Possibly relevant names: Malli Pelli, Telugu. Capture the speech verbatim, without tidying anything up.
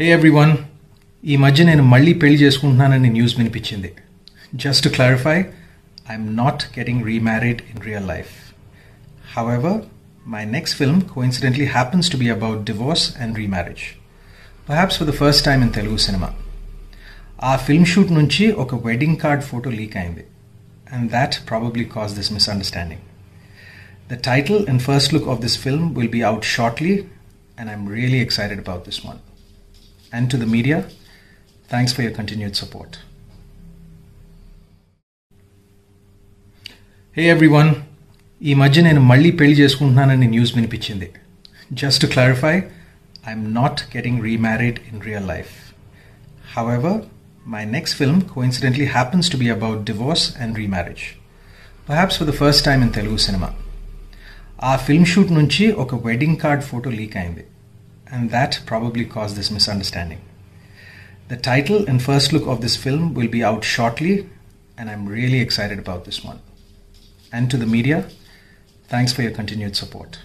Hey everyone, ee madhya nenu malli pelli chesukuntunnanani news vinipichindi. Just to clarify, I am not getting remarried in real life. However, my next film coincidentally happens to be about divorce and remarriage. Perhaps for the first time in Telugu cinema. Aa film shoot nunchi oka wedding card photo leak ayindi, and that probably caused this misunderstanding. The title and first look of this film will be out shortly, and I am really excited about this one. And to the media, thanks for your continued support. Hey everyone, ee madhya nenu malli pelli chesukuntunnanani news vinipichindi. Just to clarify, I am not getting remarried in real life. However, my next film coincidentally happens to be about divorce and remarriage. Perhaps for the first time in Telugu cinema. Aa film shoot nunchi oka wedding card photo leak ayindi, and that probably caused this misunderstanding. The title and first look of this film will be out shortly, and I'm really excited about this one. And to the media, thanks for your continued support.